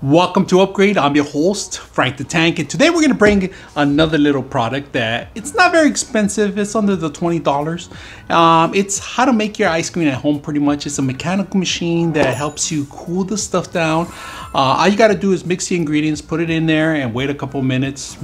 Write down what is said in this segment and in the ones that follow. Welcome to Upgrade. I'm your host, Frank the Tank, and today we're gonna bring another little product that it's not very expensive. It's under the $20. It's how to make your ice cream at home, pretty much. It's a mechanical machine that helps you cool the stuff down. All you gotta do is mix the ingredients, put it in there, and wait a couple minutes.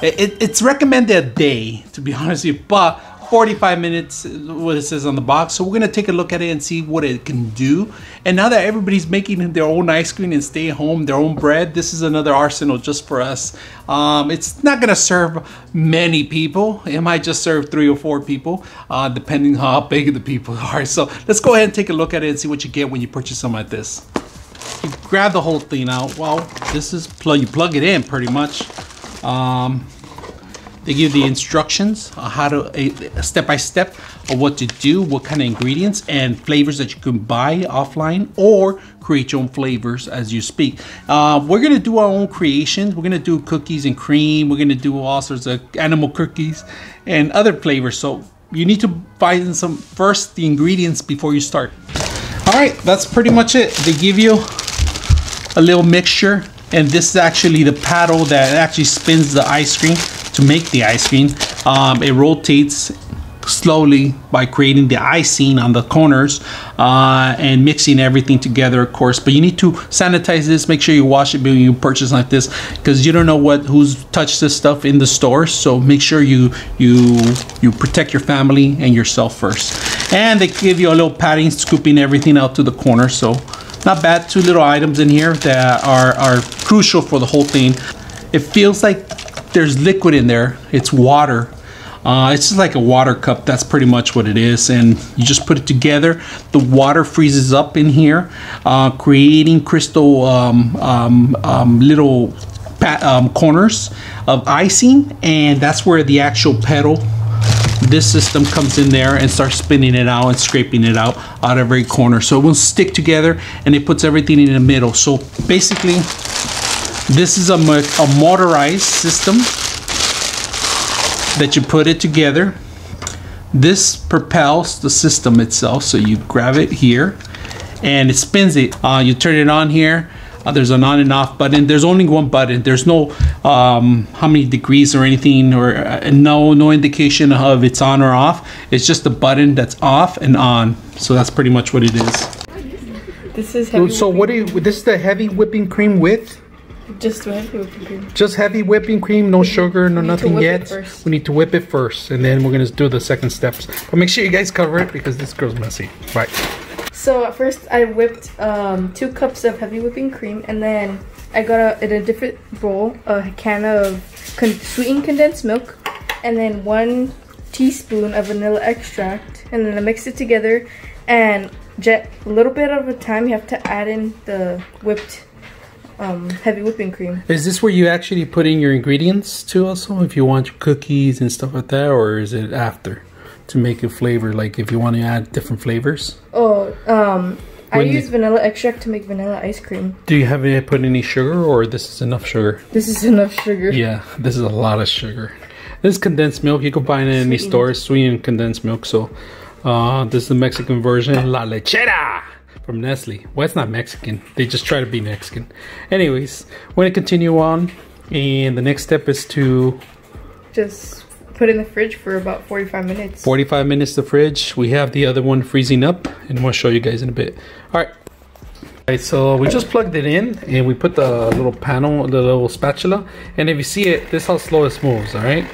It's recommended a day, to be honest with you, but 45 minutes what it says on the box. So we're gonna take a look at it and see what it can do. And now that everybody's making their own ice cream and stay at home, their own bread, this is another arsenal just for us. It's not gonna serve many people. It might just serve 3 or 4 people, depending how big the people are. So let's go ahead and take a look at it and see what you get when you purchase something like this. You grab the whole thing out. Well, this is you plug it in pretty much. They give the instructions on how to, step-by-step of what to do, what kind of ingredients and flavors that you can buy offline or create your own flavors as you speak. We're gonna do our own creations. We're gonna do cookies and cream. We're gonna do all sorts of animal cookies and other flavors. So you need to find some first the ingredients before you start. All right, that's pretty much it. They give you a little mixture, and this is actually the paddle that actually spins the ice cream. To make the ice cream, it rotates slowly by creating the icing on the corners and mixing everything together, of course. But you need to sanitize this. Make sure you wash it when you purchase like this, because you don't know who's touched this stuff in the store. So make sure you protect your family and yourself first. And they give you a little padding, scooping everything out to the corner. So not bad. 2 little items in here that are crucial for the whole thing. It feels like there's liquid in there. It's water. It's just like a water cup. That's pretty much what it is. And you just put it together. The water freezes up in here, creating crystal little corners of icing. And that's where the actual pedal, this system, comes in there and starts spinning it out and scraping it out of every corner. So it will stick together, and it puts everything in the middle. So basically, this is a motorized system that you put it together. This propels the system itself. So you grab it here and it spins it. You turn it on here. There's an on and off button. There's only one button. There's no how many degrees or anything, or no indication of it's on or off. It's just a button that's off and on. So that's pretty much what it is. This is heavy. So what do you, this is the heavy whipping cream with? Just heavy whipping cream. Just heavy whipping cream, no sugar, no nothing yet. We need to whip it first, and then we're gonna do the second steps. But make sure you guys cover it because this girl's messy. Right. So at first I whipped 2 cups of heavy whipping cream, and then I got in a different bowl a can of sweetened condensed milk, and then 1 teaspoon of vanilla extract, and then I mixed it together. And a little bit of a time, you have to add in the whipped heavy whipping cream. Is this where you actually put in your ingredients too, also, if you want cookies and stuff like that, or is it after to make a flavor, like if you want to add different flavors? Oh, I use vanilla extract to make vanilla ice cream. Do you have put any sugar, or this is enough sugar? This is enough sugar. Yeah, this is a lot of sugar. This is condensed milk. You can find it in any store. Sweetened condensed milk. So this is the Mexican version, La Lechera, from Nestle. Well, it's not Mexican. They just try to be Mexican. Anyways, we're gonna continue on, and the next step is to just put in the fridge for about 45 minutes. 45 minutes the fridge. We have the other one freezing up, and we'll show you guys in a bit. All right. All right, so we just plugged it in, and we put the little panel, the little spatula, and if you see it, this is how slow it moves, all right?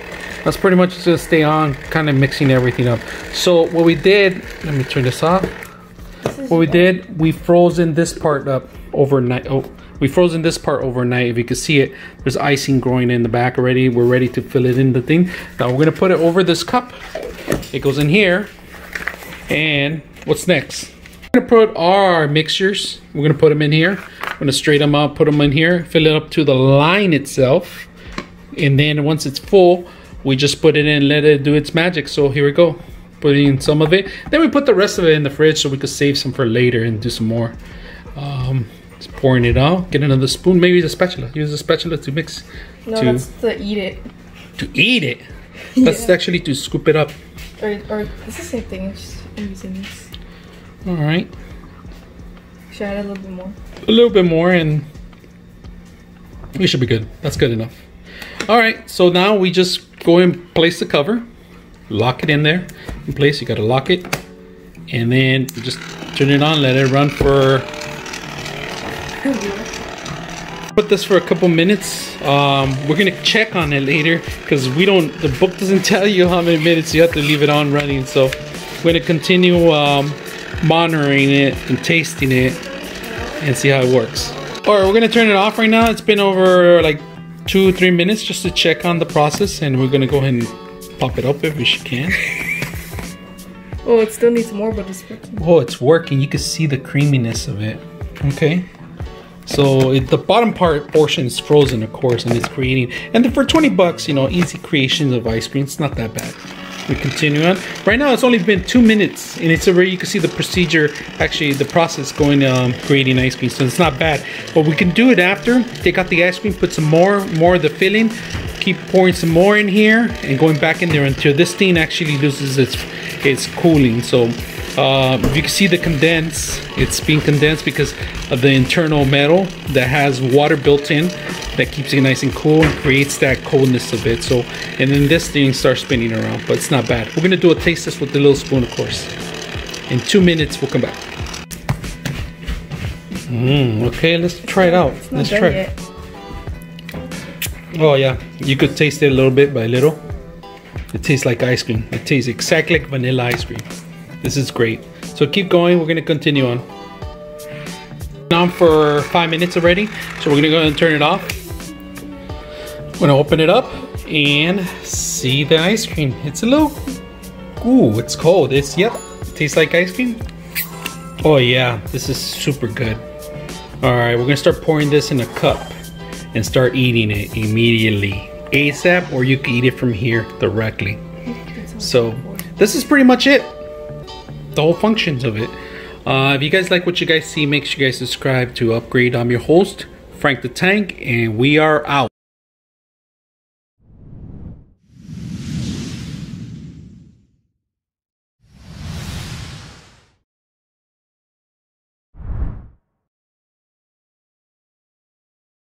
That's pretty much just gonna stay on, kind of mixing everything up. So what we did, let me turn this off. What we did, we frozen this part up overnight. If you can see it, there's icing growing in the back already. We're ready to fill it in the thing. Now we're gonna put it over this cup. It goes in here. And what's next? We're gonna put our mixtures. We're gonna put them in here. I'm gonna straighten them out, put them in here, fill it up to the line itself. And then once it's full, we just put it in and let it do its magic. So here we go. Putting in some of it, then we put the rest of it in the fridge so we could save some for later and do some more. Just pouring it out. Get another spoon, maybe the spatula. Use the spatula to mix. No, that's to eat it. To eat it. Yeah. That's actually to scoop it up. Or it's the same thing. I'm using this. All right. Should I add a little bit more? A little bit more, and We should be good. That's good enough. All right, so now we just go and place the cover, lock it in there in place. You got to lock it and then just turn it on, let it run for, put this for a couple minutes. We're gonna check on it later because we don't, the book doesn't tell you how many minutes you have to leave it on running. So we're gonna continue monitoring it and tasting it and see how it works. All right, we're gonna turn it off right now. It's been over like 2-3 minutes just to check on the process, and we're gonna go ahead and pop it up if we can. Oh, it still needs more, but it's working. Oh, it's working. You can see the creaminess of it. Okay, so the bottom portion is frozen, of course, and it's creating. And then for 20 bucks, you know, easy creations of ice cream. It's not that bad. We continue on. Right now, it's only been 2 minutes, and it's already, you can see the procedure, actually the process going, creating ice cream. So it's not bad. But we can do it after. Take out the ice cream, put some more of the filling. Keep pouring some more in here and going back in there until this thing actually loses its cooling. So you can see the condense, it's being condensed because of the internal metal that has water built in that keeps it nice and cool and creates that coldness of it. So, and then this thing starts spinning around, but it's not bad. We're gonna do a taste test with the little spoon, of course. In 2 minutes, we'll come back. Okay, let's try it out. Let's try it. Oh yeah, you could taste it a little bit by little. It tastes like ice cream. It tastes exactly like vanilla ice cream. This is great. So keep going, we're gonna continue on. Been on for 5 minutes already, so we're gonna go ahead and turn it off. We're gonna open it up and see the ice cream. It's a little, ooh, it's cold. It's, yep, it tastes like ice cream. Oh yeah, this is super good. All right, we're gonna start pouring this in a cup and start eating it immediately, ASAP, or you can eat it from here directly. So this is pretty much it, the whole functions of it. If you guys like what you guys see, make sure you guys subscribe to Upgrade. I'm your host, Frank the Tank, and we are out.